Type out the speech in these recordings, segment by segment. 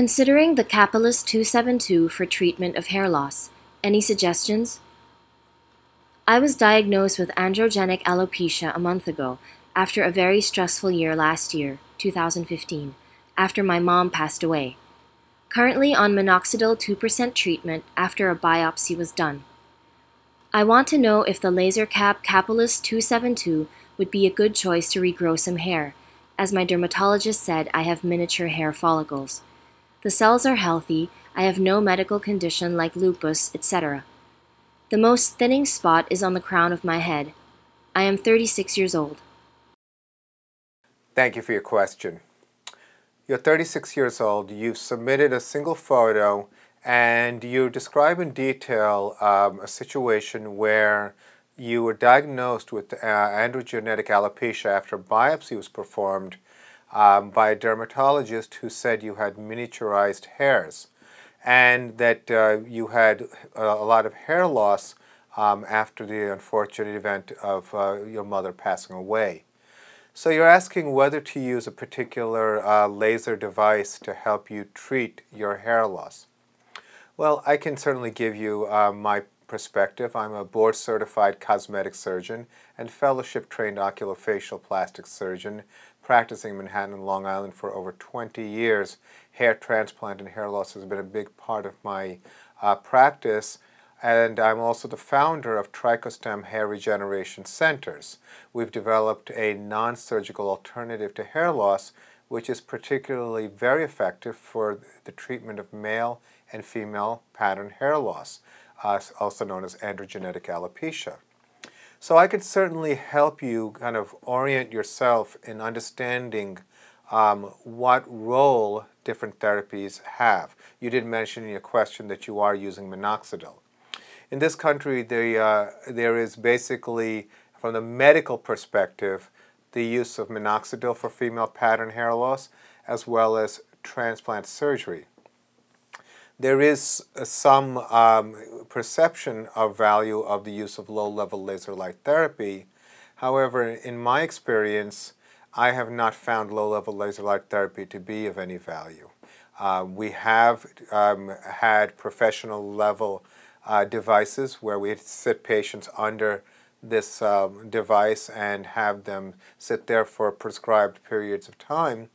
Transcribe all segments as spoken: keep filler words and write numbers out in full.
Considering the Capillus two seventy-two for treatment of hair loss, any suggestions? I was diagnosed with androgenetic alopecia a month ago after a very stressful year last year, two thousand fifteen, after my mom passed away. Currently on minoxidil two percent treatment after a biopsy was done. I want to know if the laser cap Capillus two seventy-two would be a good choice to regrow some hair, as my dermatologist said I have miniature hair follicles. The cells are healthy, I have no medical condition like lupus, et cetera. The most thinning spot is on the crown of my head. I am thirty-six years old. Thank you for your question. You're thirty-six years old, you've submitted a single photo, and you describe in detail um, a situation where you were diagnosed with uh, androgenetic alopecia after a biopsy was performed um, by a dermatologist who said you had miniaturized hairs and that uh, you had a, a lot of hair loss um, after the unfortunate event of uh, your mother passing away. So you're asking whether to use a particular uh, laser device to help you treat your hair loss. Well, I can certainly give you uh, my perspective. I'm a board-certified cosmetic surgeon and fellowship-trained oculofacial plastic surgeon, practicing in Manhattan and Long Island for over twenty years. Hair transplant and hair loss has been a big part of my uh, practice. And I'm also the founder of Trichostem Hair Regeneration Centers. We've developed a non-surgical alternative to hair loss, which is particularly very effective for the treatment of male and female pattern hair loss, uh, also known as androgenetic alopecia. So I could certainly help you kind of orient yourself in understanding um, what role different therapies have. You did mention in your question that you are using minoxidil. In this country, the, uh, there is basically, from the medical perspective, the use of minoxidil for female pattern hair loss, as well as transplant surgery. There is some um, perception of value of the use of low-level laser light therapy. However, in my experience, I have not found low-level laser light therapy to be of any value. Uh, we have um, had professional-level Uh, devices where we sit patients under this um, device and have them sit there for prescribed periods of time.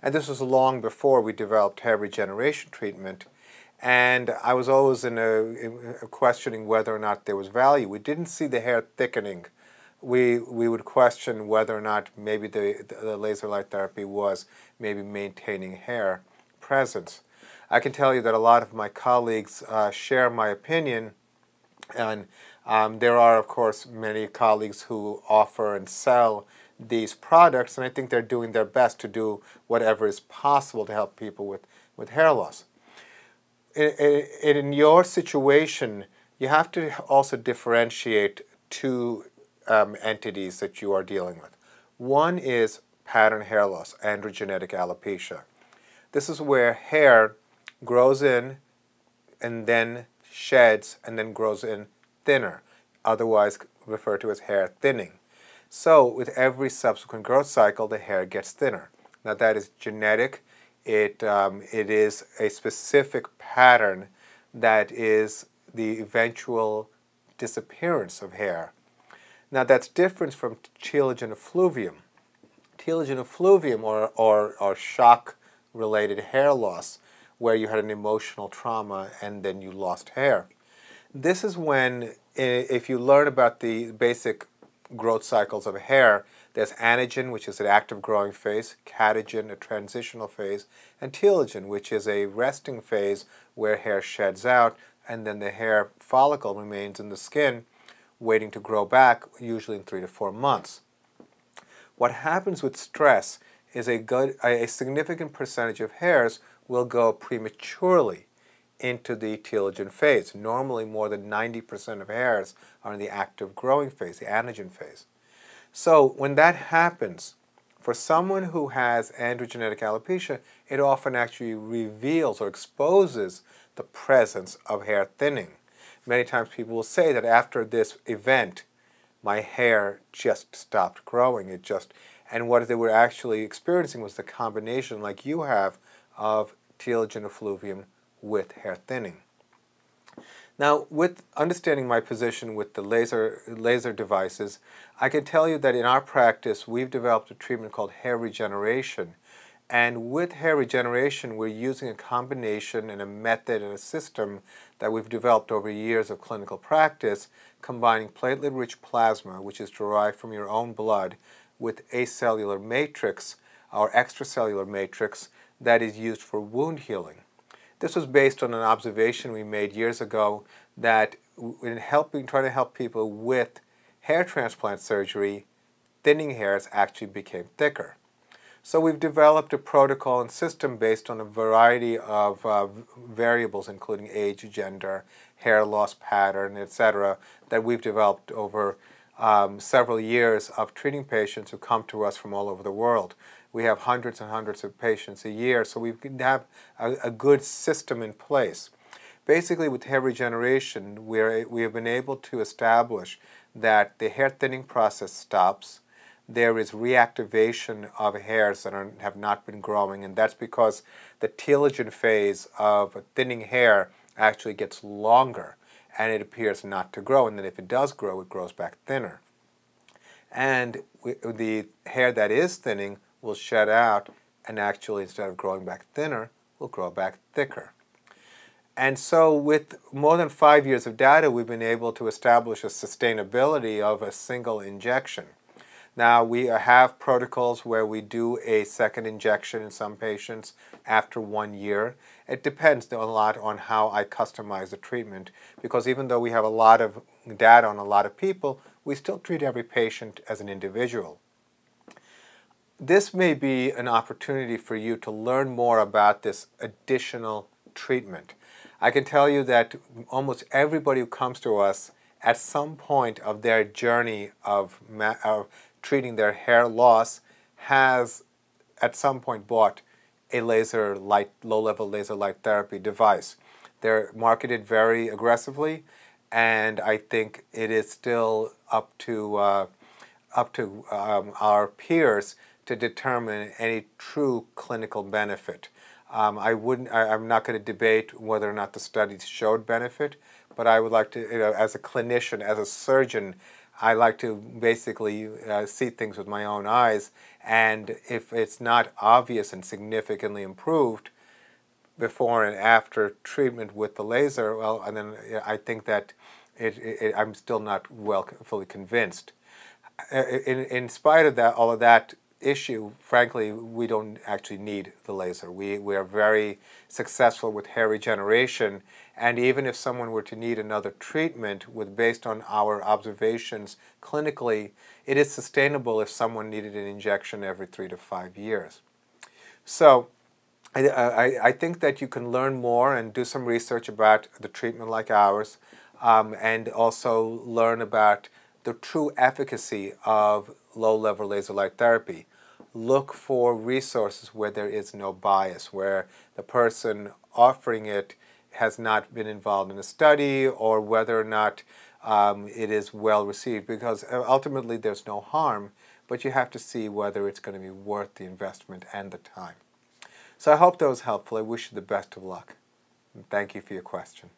And this was long before we developed hair regeneration treatment. And I was always in a, in a questioning whether or not there was value. We didn't see the hair thickening. We, we would question whether or not maybe the, the laser light therapy was maybe maintaining hair presence. I can tell you that a lot of my colleagues uh, share my opinion, and um, there are, of course, many colleagues who offer and sell these products, and I think they're doing their best to do whatever is possible to help people with, with hair loss. In, in, in your situation, you have to also differentiate two um, entities that you are dealing with. One is pattern hair loss, androgenetic alopecia. This is where hair grows in and then sheds and then grows in thinner, otherwise referred to as hair thinning. So with every subsequent growth cycle, the hair gets thinner. Now that is genetic. It, um, it is a specific pattern that is the eventual disappearance of hair. Now that's different from telogen effluvium. Telogen effluvium or, or, or shock-related hair loss, where you had an emotional trauma and then you lost hair. This is when, if you learn about the basic growth cycles of hair, there's anagen, which is an active growing phase, catagen, a transitional phase, and telogen, which is a resting phase where hair sheds out and then the hair follicle remains in the skin waiting to grow back, usually in three to four months. What happens with stress is a, good, a significant percentage of hairs will go prematurely into the telogen phase. Normally more than ninety percent of hairs are in the active growing phase, the anagen phase. So when that happens, for someone who has androgenetic alopecia, it often actually reveals or exposes the presence of hair thinning. Many times people will say that after this event, my hair just stopped growing. It just, and what they were actually experiencing was the combination, like you have, of telogen effluvium with hair thinning. Now, with understanding my position with the laser, laser devices, I can tell you that in our practice, we've developed a treatment called hair regeneration. And with hair regeneration, we're using a combination and a method and a system that we've developed over years of clinical practice, combining platelet-rich plasma, which is derived from your own blood, with acellular matrix, or extracellular matrix, that is used for wound healing. This was based on an observation we made years ago that in helping, trying to help people with hair transplant surgery, thinning hairs actually became thicker. So we've developed a protocol and system based on a variety of uh, variables, including age, gender, hair loss pattern, et cetera, that we've developed over um, several years of treating patients who come to us from all over the world. We have hundreds and hundreds of patients a year, so we can have a, a good system in place. Basically, with hair regeneration, we're, we have been able to establish that the hair thinning process stops. There is reactivation of hairs that are, have not been growing, and that's because the telogen phase of a thinning hair actually gets longer, and it appears not to grow, and then if it does grow, it grows back thinner. And we, the hair that is thinning will shed out, and actually instead of growing back thinner, will grow back thicker. And so with more than five years of data, we've been able to establish a sustainability of a single injection. Now we have protocols where we do a second injection in some patients after one year. It depends a lot on how I customize the treatment, because even though we have a lot of data on a lot of people, we still treat every patient as an individual. This may be an opportunity for you to learn more about this additional treatment. I can tell you that almost everybody who comes to us at some point of their journey of, ma of treating their hair loss has at some point bought a laser light, low-level laser light therapy device. They're marketed very aggressively, and I think it is still up to, uh, up to um, our peers to determine any true clinical benefit. Um, I wouldn't, I, I'm not going to debate whether or not the studies showed benefit, but I would like to, you know, as a clinician, as a surgeon, I like to basically uh, see things with my own eyes, and if it's not obvious and significantly improved before and after treatment with the laser, well, and then I think that it, it, I'm still not well fully convinced. In, in spite of that, all of that issue, frankly, we don't actually need the laser. We, we are very successful with hair regeneration, and even if someone were to need another treatment with based on our observations clinically, it is sustainable if someone needed an injection every three to five years. So I, I, I think that you can learn more and do some research about the treatment like ours, um, and also learn about the true efficacy of low-level laser light therapy. Look for resources where there is no bias, where the person offering it has not been involved in a study, or whether or not um, it is well received, because ultimately there's no harm, but you have to see whether it's going to be worth the investment and the time. So I hope that was helpful. I wish you the best of luck. And thank you for your question.